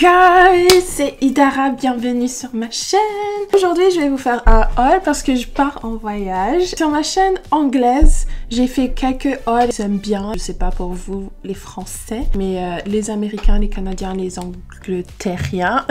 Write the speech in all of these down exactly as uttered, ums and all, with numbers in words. guys, c'est Idara, bienvenue sur ma chaîne. Aujourd'hui je vais vous faire un haul parce que je pars en voyage. Sur ma chaîne anglaise, j'ai fait quelques hauls, j'aime bien, je sais pas pour vous les français, mais euh, les américains, les canadiens, les angleterriens,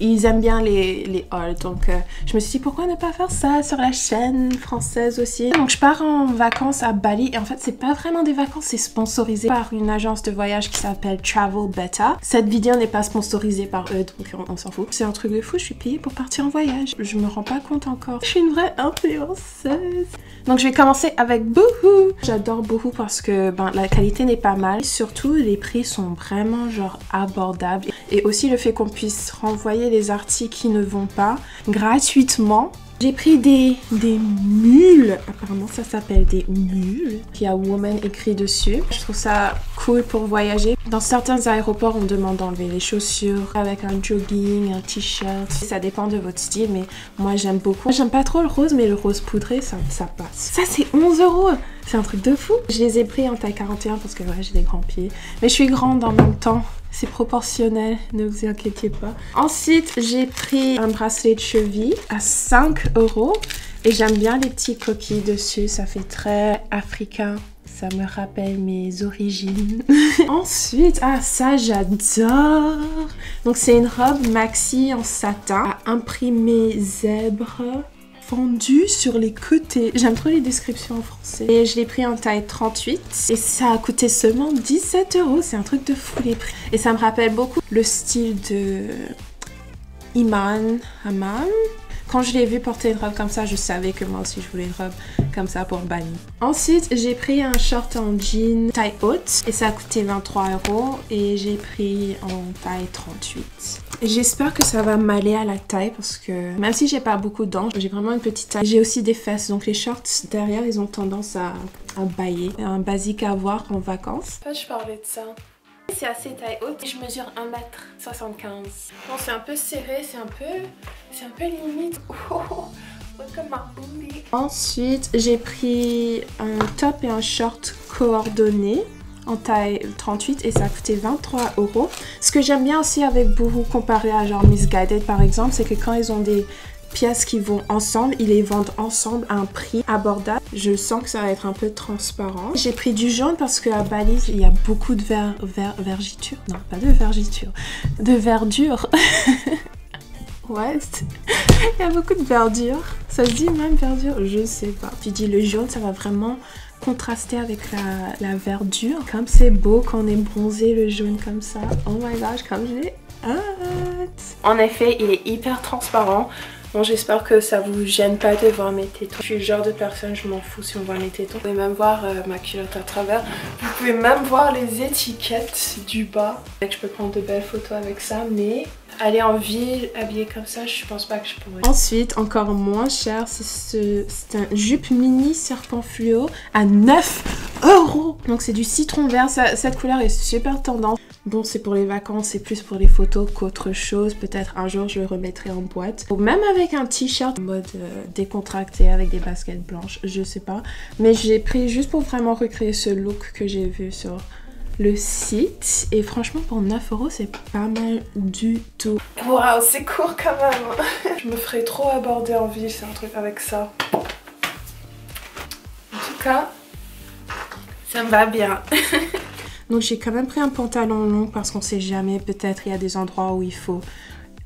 ils aiment bien les, les hauls, donc euh, je me suis dit pourquoi ne pas faire ça sur la chaîne française aussi. Donc je pars en vacances à Bali et en fait c'est pas vraiment des vacances, c'est sponsorisé par une agence de voyage qui s'appelle Travel Better. Cette vidéo n'est pas sponsorisée par eux, donc on, on s'en fout. C'est un truc de fou, je suis payée pour partir en voyage. Je me rends pas compte encore. Je suis une vraie influenceuse. Donc je vais commencer avec Boohoo. J'adore Boohoo parce que ben, la qualité n'est pas mal. Surtout, les prix sont vraiment genre abordables. Et aussi le fait qu'on puisse renvoyer les articles qui ne vont pas gratuitement. J'ai pris des, des mules, apparemment ça s'appelle des mules, il y a woman écrit dessus. Je trouve ça cool pour voyager. Dans certains aéroports, on me demande d'enlever les chaussures avec un jogging, un t-shirt. Ça dépend de votre style, mais moi j'aime beaucoup. J'aime pas trop le rose, mais le rose poudré, ça, ça passe. Ça c'est onze euros, c'est un truc de fou. Je les ai pris en taille quarante et un parce que ouais, j'ai des grands pieds, mais je suis grande en même temps. C'est proportionnel, ne vous inquiétez pas. Ensuite, j'ai pris un bracelet de cheville à cinq euros. Et j'aime bien les petits coquilles dessus, ça fait très africain. Ça me rappelle mes origines. Ensuite, ah ça j'adore. Donc c'est une robe maxi en satin à imprimer zèbre. Fendu sur les côtés. J'aime trop les descriptions en français. Et je l'ai pris en taille trente-huit. Et ça a coûté seulement dix-sept euros. C'est un truc de fou les prix. Et ça me rappelle beaucoup le style de Iman Hammam. Quand je l'ai vu porter une robe comme ça, je savais que moi aussi je voulais une robe comme ça pour Bali. Ensuite, j'ai pris un short en jean taille haute et ça a coûté vingt-trois euros et j'ai pris en taille trente-huit. J'espère que ça va m'aller à la taille parce que même si j'ai pas beaucoup de dents, j'ai vraiment une petite taille. J'ai aussi des fesses, donc les shorts derrière, ils ont tendance à, à bailler. Un basique à avoir en vacances. Pourquoi je parlais de ça? C'est assez taille haute, je mesure un mètre soixante-quinze. Bon, c'est un peu serré, c'est un peu... c'est un peu limite. Oh, comme ma bombée. Ensuite, j'ai pris un top et un short coordonné en taille trente-huit et ça a coûté vingt-trois euros. Ce que j'aime bien aussi avec Boohoo comparé à genre Misguided par exemple, c'est que quand ils ont des pièces qui vont ensemble, ils les vendent ensemble à un prix abordable. Je sens que ça va être un peu transparent. J'ai pris du jaune parce qu'à Bali, il y a beaucoup de ver, ver, vergiture. Non, pas de vergiture. De verdure. Ouais, il y a beaucoup de verdure. Ça se dit même verdure, je sais pas. Puis dit le jaune, ça va vraiment contraster avec la, la verdure. Comme c'est beau quand on est bronzé, le jaune comme ça. Oh my gosh, comme j'ai hâte. En effet, il est hyper transparent. Bon, j'espère que ça vous gêne pas de voir mes tétons. Je suis le genre de personne, je m'en fous si on voit mes tétons. Vous pouvez même voir euh, ma culotte à travers. Vous pouvez même voir les étiquettes du bas. Je peux prendre de belles photos avec ça, mais aller en ville habillée comme ça, je pense pas que je pourrais. Ensuite, encore moins cher, c'est ce, un jupe mini serpent fluo à neuf euros. Donc c'est du citron vert, ça, cette couleur est super tendance. Bon, c'est pour les vacances, c'est plus pour les photos qu'autre chose. Peut-être un jour, je le remettrai en boîte. Ou même avec un t-shirt en mode euh, décontracté avec des baskets blanches, je sais pas. Mais j'ai pris juste pour vraiment recréer ce look que j'ai vu sur le site. Et franchement, pour neuf euros, c'est pas mal du tout. Waouh, c'est court quand même. Je me ferais trop aborder en ville, c'est un truc avec ça. En tout cas, ça me va bien. Donc j'ai quand même pris un pantalon long parce qu'on sait jamais, peut-être il y a des endroits où il faut,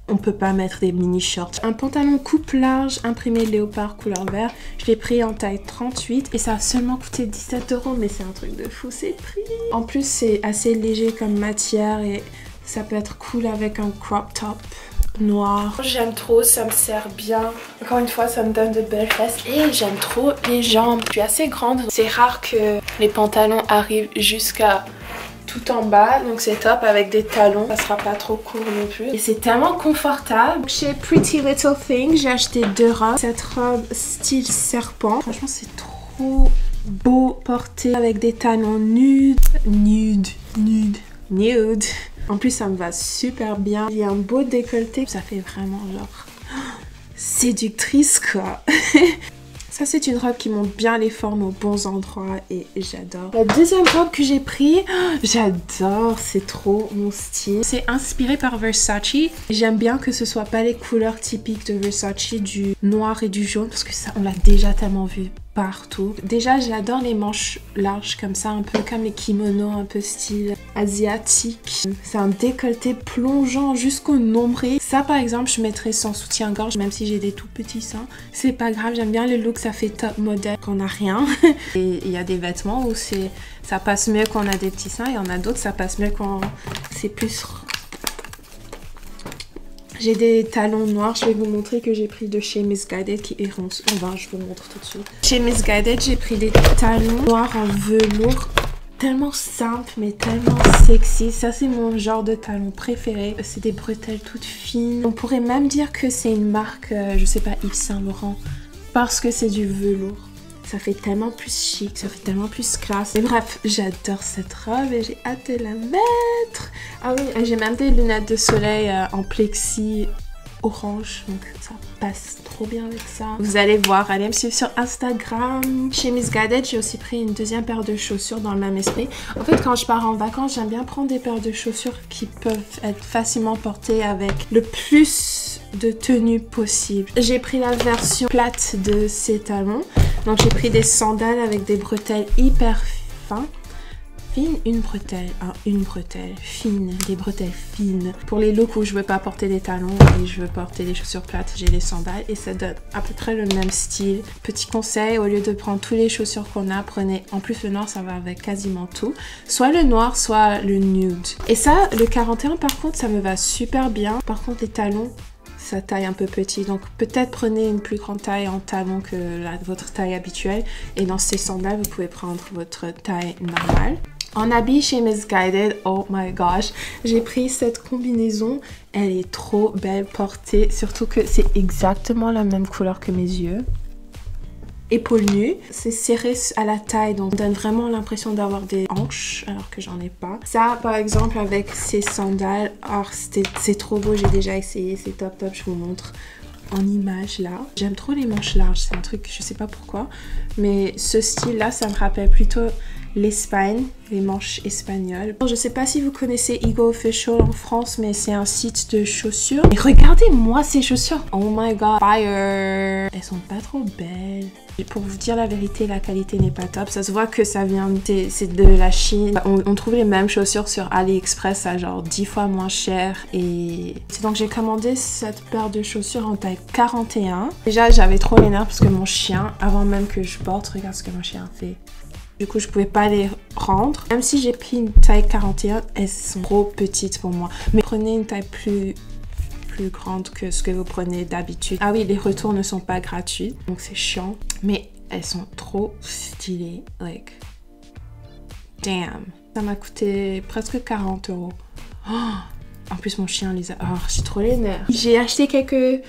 on peut pas mettre des mini shorts. Un pantalon coupe large imprimé léopard couleur vert, je l'ai pris en taille trente-huit et ça a seulement coûté dix-sept euros, mais c'est un truc de fou ces prix. En plus c'est assez léger comme matière et ça peut être cool avec un crop top noir. J'aime trop, ça me sert bien. Encore une fois, ça me donne de belles fesses. Et j'aime trop les jambes. Je suis assez grande. C'est rare que les pantalons arrivent jusqu'à tout en bas. Donc c'est top avec des talons. Ça sera pas trop court non plus. Et c'est tellement confortable. Chez Pretty Little Thing, j'ai acheté deux robes. Cette robe style serpent. Franchement, c'est trop beau porté avec des talons nudes. Nude. Nude. Nude. En plus, ça me va super bien. Il y a un beau décolleté. Ça fait vraiment genre séductrice, quoi. Ça, c'est une robe qui montre bien les formes aux bons endroits et j'adore. La deuxième robe que j'ai prise, j'adore, c'est trop mon style. C'est inspiré par Versace. J'aime bien que ce soit pas les couleurs typiques de Versace, du noir et du jaune, parce que ça, on l'a déjà tellement vu partout. Déjà, j'adore les manches larges comme ça, un peu comme les kimonos, un peu style asiatique. C'est un décolleté plongeant jusqu'au nombril. Ça, par exemple, je mettrais sans soutien-gorge, même si j'ai des tout petits seins. C'est pas grave, j'aime bien le look, ça fait top modèle qu'on a rien. Et il y a des vêtements où c'est ça passe mieux quand on a des petits seins, et il y en a d'autres, ça passe mieux quand c'est plus... J'ai des talons noirs, je vais vous montrer que j'ai pris de chez Misguided qui est ronce. Oh ben, je vous montre tout de suite. Chez Misguided, j'ai pris des talons noirs en velours. Tellement simple, mais tellement sexy. Ça, c'est mon genre de talon préféré. C'est des bretelles toutes fines. On pourrait même dire que c'est une marque, euh, je sais pas, Yves Saint-Laurent. Parce que c'est du velours. Ça fait tellement plus chic, ça fait tellement plus classe. Mais bref, j'adore cette robe et j'ai hâte de la mettre. Ah oui, j'ai même des lunettes de soleil en plexi orange, donc ça passe trop bien avec ça. Vous allez voir, allez me suivre sur Instagram. Chez Misguided, j'ai aussi pris une deuxième paire de chaussures dans le même esprit. En fait, quand je pars en vacances, j'aime bien prendre des paires de chaussures qui peuvent être facilement portées avec le plus de tenues possible. J'ai pris la version plate de ces talons. Donc j'ai pris des sandales avec des bretelles hyper fines. Fine, une bretelle, hein, une bretelle, fine, des bretelles fines. Pour les looks où je veux pas porter des talons et je veux porter des chaussures plates, j'ai les sandales et ça donne à peu près le même style. Petit conseil, au lieu de prendre tous les chaussures qu'on a, prenez, en plus le noir ça va avec quasiment tout, soit le noir, soit le nude. Et ça, le quarante et un par contre, ça me va super bien. Par contre les talons, ça taille un peu petit, donc peut-être prenez une plus grande taille en talon que la, votre taille habituelle. Et dans ces sandales, vous pouvez prendre votre taille normale. En habit chez Misguided, oh my gosh, j'ai pris cette combinaison, elle est trop belle portée, surtout que c'est exactement la même couleur que mes yeux. Épaules nues, c'est serré à la taille, donc donne vraiment l'impression d'avoir des hanches, alors que j'en ai pas. Ça, par exemple, avec ces sandales, c'est trop beau, j'ai déjà essayé, c'est top top, je vous montre en image là. J'aime trop les manches larges, c'est un truc, je sais pas pourquoi, mais ce style là, ça me rappelle plutôt l'Espagne, les manches espagnoles. Je sais pas si vous connaissez Ego Official en France, mais c'est un site de chaussures. Et regardez-moi ces chaussures! Oh my god, fire! Elles sont pas trop belles. Et pour vous dire la vérité, la qualité n'est pas top. Ça se voit que ça vient de, de la Chine. On, on trouve les mêmes chaussures sur AliExpress à genre dix fois moins cher. Et donc j'ai commandé cette paire de chaussures en taille quarante et un. Déjà, j'avais trop les nerfs parce que mon chien, avant même que je porte, regarde ce que mon chien fait. Du coup, je pouvais pas les rendre. Même si j'ai pris une taille quarante et un, elles sont trop petites pour moi. Mais prenez une taille plus, plus grande que ce que vous prenez d'habitude. Ah oui, les retours ne sont pas gratuits, donc c'est chiant. Mais elles sont trop stylées. Like, damn. Ça m'a coûté presque quarante euros. Oh, en plus, mon chien les a... Oh, j'ai trop les nerfs. J'ai acheté quelques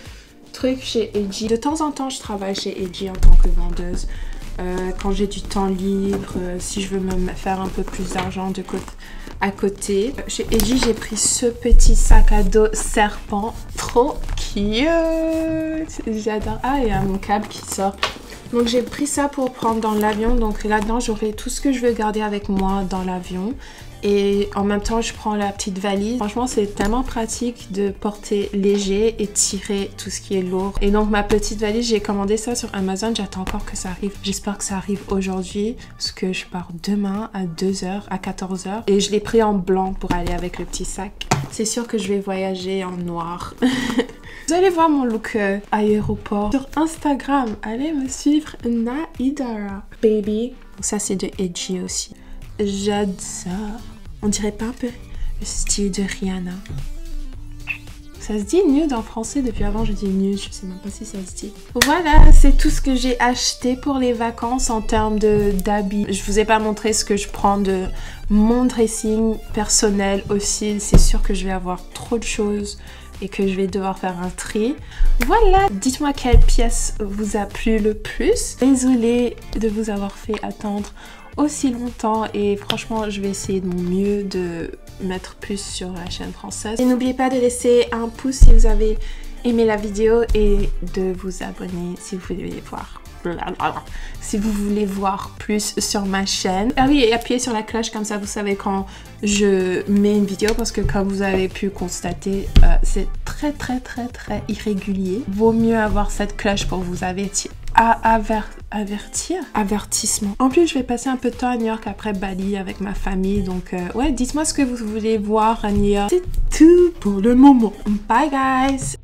trucs chez Edgy. De temps en temps, je travaille chez Edgy en tant que vendeuse. Euh, quand j'ai du temps libre, euh, si je veux me faire un peu plus d'argent de côté à côté. Euh, chez Edgy, j'ai pris ce petit sac à dos serpent. Trop cute! J'adore. Ah, il y a mon câble qui sort. Donc j'ai pris ça pour prendre dans l'avion. Donc là-dedans, j'aurai tout ce que je veux garder avec moi dans l'avion. Et en même temps, je prends la petite valise. Franchement, c'est tellement pratique de porter léger et tirer tout ce qui est lourd. Et donc, ma petite valise, j'ai commandé ça sur Amazon. J'attends encore que ça arrive. J'espère que ça arrive aujourd'hui parce que je pars demain à deux heures, à quatorze heures. Et je l'ai pris en blanc pour aller avec le petit sac. C'est sûr que je vais voyager en noir. Vous allez voir mon look euh, aéroport sur Instagram. Allez me suivre, Na Idara. Baby. Ça, c'est de Edgy aussi. J'adore. On dirait pas un peu le style de Rihanna. Ça se dit nude en français, depuis avant je dis nude, je sais même pas si ça se dit. Voilà, c'est tout ce que j'ai acheté pour les vacances en termes d'habits. Je vous ai pas montré ce que je prends de mon dressing personnel aussi. C'est sûr que je vais avoir trop de choses et que je vais devoir faire un tri. Voilà, dites-moi quelle pièce vous a plu le plus. Désolée de vous avoir fait attendre aussi longtemps et franchement je vais essayer de mon mieux de mettre plus sur la chaîne française. Et n'oubliez pas de laisser un pouce si vous avez aimé la vidéo et de vous abonner si vous voulez voir. si vous voulez voir plus sur ma chaîne. Ah oui, et appuyez sur la cloche, comme ça vous savez quand je mets une vidéo, parce que comme vous avez pu constater, euh, c'est très très très très irrégulier. Vaut mieux avoir cette cloche pour vous avertir. À aver, avertir avertissement. En plus, je vais passer un peu de temps à New York après Bali avec ma famille. Donc, euh, ouais, dites-moi ce que vous voulez voir à New York. C'est tout pour le moment. Bye, guys!